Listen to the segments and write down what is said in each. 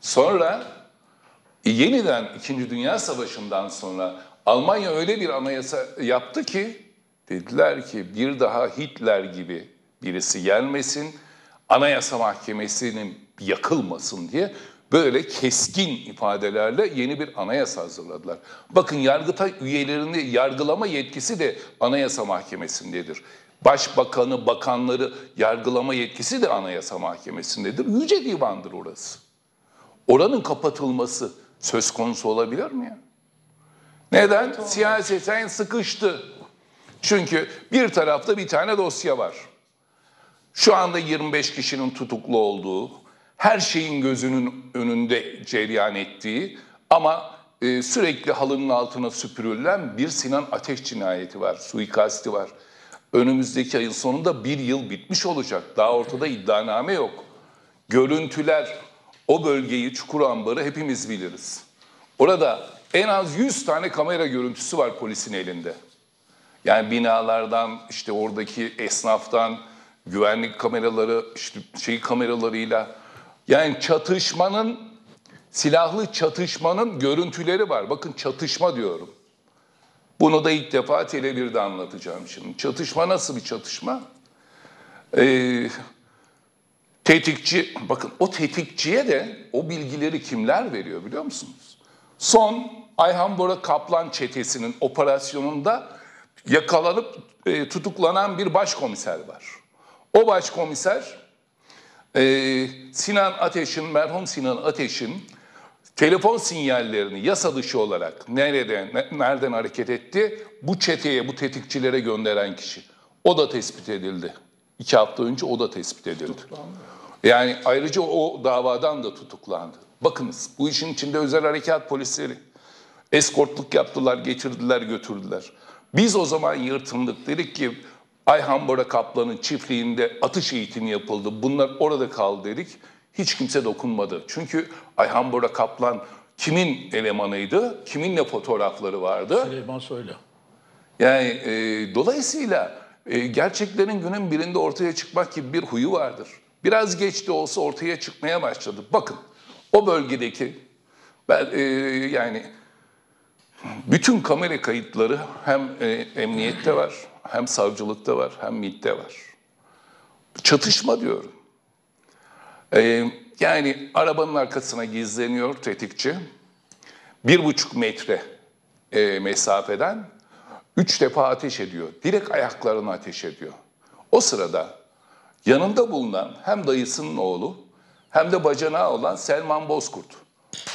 Sonra yeniden 2. Dünya Savaşı'ndan sonra Almanya öyle bir anayasa yaptı ki dediler ki bir daha Hitler gibi birisi gelmesin, Anayasa Mahkemesi'nin yakılmasın diye böyle keskin ifadelerle yeni bir anayasa hazırladılar. Bakın Yargıtay üyelerini yargılama yetkisi de Anayasa Mahkemesi'ndedir. Başbakanı, bakanları yargılama yetkisi de Anayasa Mahkemesi'ndedir. Yüce Divan'dır orası. Oranın kapatılması söz konusu olabilir mi ya? Neden? Siyaseten sıkıştı. Çünkü bir tarafta bir tane dosya var. Şu anda 25 kişinin tutuklu olduğu, her şeyin gözünün önünde cereyan ettiği ama sürekli halının altına süpürülen bir Sinan Ateş cinayeti var, suikasti var. Önümüzdeki ayın sonunda bir yıl bitmiş olacak. Daha ortada iddianame yok. Görüntüler, o bölgeyi, Çukurambar'ı hepimiz biliriz. Orada en az 100 tane kamera görüntüsü var polisin elinde. Yani binalardan, işte oradaki esnaftan, güvenlik kameraları, işte şey kameralarıyla. Yani çatışmanın, silahlı çatışmanın görüntüleri var. Bakın çatışma diyorum. Bunu da ilk defa Tele1'de anlatacağım şimdi. Çatışma nasıl bir çatışma? Tetikçi, bakın o tetikçiye de o bilgileri kimler veriyor biliyor musunuz? Son Ayhan Bora Kaplan çetesinin operasyonunda yakalanıp tutuklanan bir başkomiser var. O başkomiser Sinan Ateş'in, merhum Sinan Ateş'in telefon sinyallerini yasa dışı olarak nereden hareket etti? Bu çeteye, bu tetikçilere gönderen kişi. O da tespit edildi. 2 hafta önce o da tespit edildi. Tutuklandı. Yani ayrıca o davadan da tutuklandı. Bakınız bu işin içinde özel harekat polisleri eskortluk yaptılar, getirdiler, götürdüler. Biz o zaman yırtındık. Dedik ki Ayhan Bora Kaplan'ın çiftliğinde atış eğitimi yapıldı. Bunlar orada kaldı dedik. Hiç kimse dokunmadı. Çünkü Ayhan Bora Kaplan kimin elemanıydı? Kiminle fotoğrafları vardı? Süleyman Soylu. Yani dolayısıyla gerçeklerin günün birinde ortaya çıkmak gibi bir huyu vardır. Biraz geç de olsa ortaya çıkmaya başladı. Bakın o bölgedeki yani bütün kamera kayıtları hem emniyette var, hem savcılıkta var, hem MİT'te var. Çatışma diyorum. Yani arabanın arkasına gizleniyor tetikçi. 1,5 metre mesafeden 3 defa ateş ediyor. Direkt ayaklarına ateş ediyor. O sırada yanında bulunan hem dayısının oğlu hem de bacanağı olan Selman Bozkurt.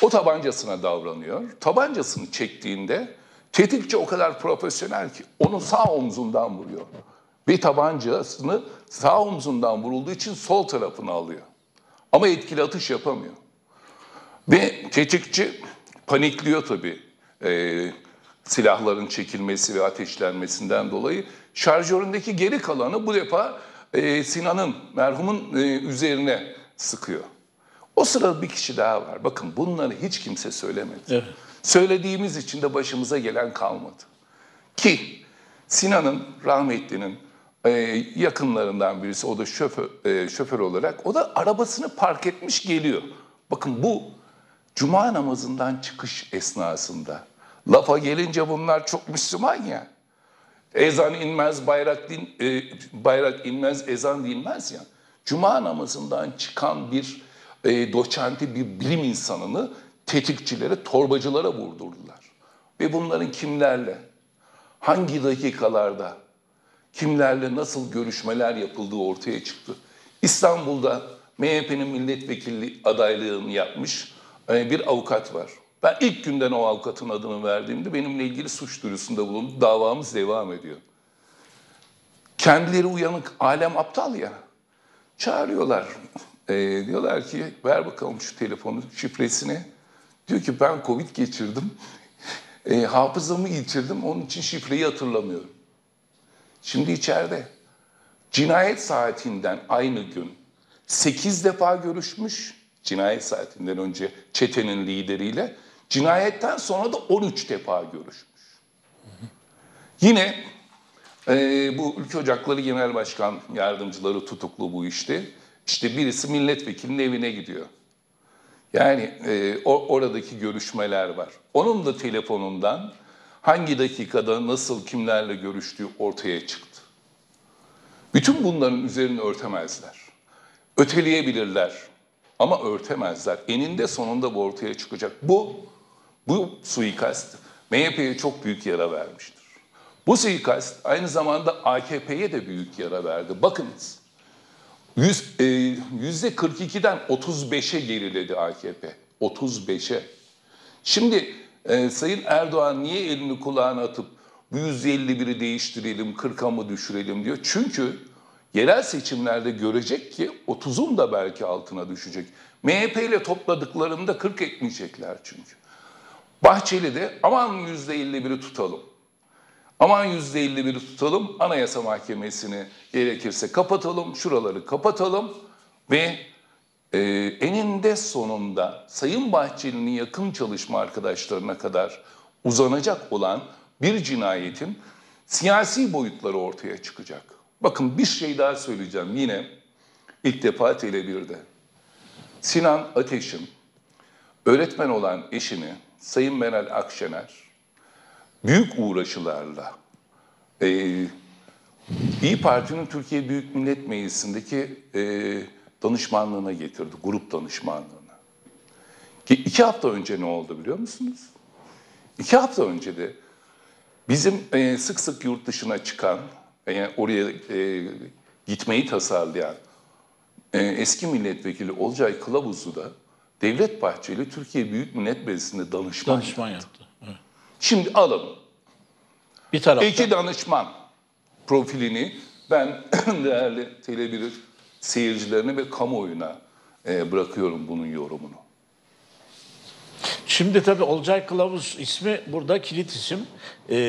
O tabancasına davranıyor. Tabancasını çektiğinde tetikçi o kadar profesyonel ki onu sağ omzundan vuruyor. Ve tabancasını sağ omzundan vurulduğu için sol tarafını alıyor. Ama etkili atış yapamıyor. Ve tetikçi panikliyor tabii silahların çekilmesi ve ateşlenmesinden dolayı. Şarjöründeki geri kalanı bu defa Sinan'ın, merhumun üzerine sıkıyor. O sırada bir kişi daha var. Bakın bunları hiç kimse söylemedi. Evet. Söylediğimiz için de başımıza gelen kalmadı. Ki Sinan'ın, rahmetlinin yakınlarından birisi, o da şoför olarak, o da arabasını park etmiş geliyor. Bakın bu cuma namazından çıkış esnasında. Lafa gelince bunlar çok Müslüman ya. Ezan inmez, bayrak inmez, ezan dinmez ya. Cuma namazından çıkan bir doçenti, bir bilim insanını tetikçilere, torbacılara vurdurdular. Ve bunların kimlerle, hangi dakikalarda, kimlerle nasıl görüşmeler yapıldığı ortaya çıktı. İstanbul'da MHP'nin milletvekili adaylığını yapmış bir avukat var. Ben ilk günden o avukatın adını verdiğimde benimle ilgili suç duyurusunda bulundu. Davamız devam ediyor. Kendileri uyanık, alem aptal ya. Çağırıyorlar. Diyorlar ki ver bakalım şu telefonun şifresini. Diyor ki ben Covid geçirdim. Hafızamı yitirdim. Onun için şifreyi hatırlamıyorum. Şimdi içeride. Cinayet saatinden aynı gün 8 defa görüşmüş. Cinayet saatinden önce çetenin lideriyle. Cinayetten sonra da 13 defa görüşmüş. Yine bu Ülke Ocakları Genel Başkan Yardımcıları tutuklu bu işte. İşte birisi milletvekilinin evine gidiyor. Yani oradaki görüşmeler var. Onun da telefonundan hangi dakikada nasıl kimlerle görüştüğü ortaya çıktı. Bütün bunların üzerine örtemezler. Öteleyebilirler ama örtemezler. Eninde sonunda bu ortaya çıkacak. Bu suikast MHP'ye çok büyük yara vermiştir. Bu suikast aynı zamanda AKP'ye de büyük yara verdi. Bakınız. %42'den 35'e geriledi AKP. 35'e. Şimdi Sayın Erdoğan niye elini kulağına atıp bu %51'i değiştirelim, 40'a mı düşürelim diyor. Çünkü yerel seçimlerde görecek ki 30'un da belki altına düşecek. MHP ile topladıklarında 40 etmeyecekler çünkü. Bahçeli de aman %51'i tutalım. Aman %51'i tutalım, Anayasa Mahkemesi'ni gerekirse kapatalım, şuraları kapatalım ve eninde sonunda Sayın Bahçeli'nin yakın çalışma arkadaşlarına kadar uzanacak olan bir cinayetin siyasi boyutları ortaya çıkacak. Bakın bir şey daha söyleyeceğim yine ilk defa Tele1'de. Sinan Ateş'in öğretmen olan eşini Sayın Meral Akşener büyük uğraşılarla İYİ Parti'nin Türkiye Büyük Millet Meclisi'ndeki danışmanlığına getirdi, grup danışmanlığına. Ki 2 hafta önce ne oldu biliyor musunuz? 2 hafta önce de bizim sık sık yurt dışına çıkan, yani oraya gitmeyi tasarlayan eski milletvekili Olcay Kılavuz'u da Devlet Bahçeli Türkiye Büyük Millet Meclisi'nde danışman yaptı. Evet. Şimdi alın. Bir tarafta. 2 danışman profilini ben değerli Tele1 seyircilerine ve kamuoyuna bırakıyorum bunun yorumunu. Şimdi tabii Olcay Kılavuz ismi burada kilit isim.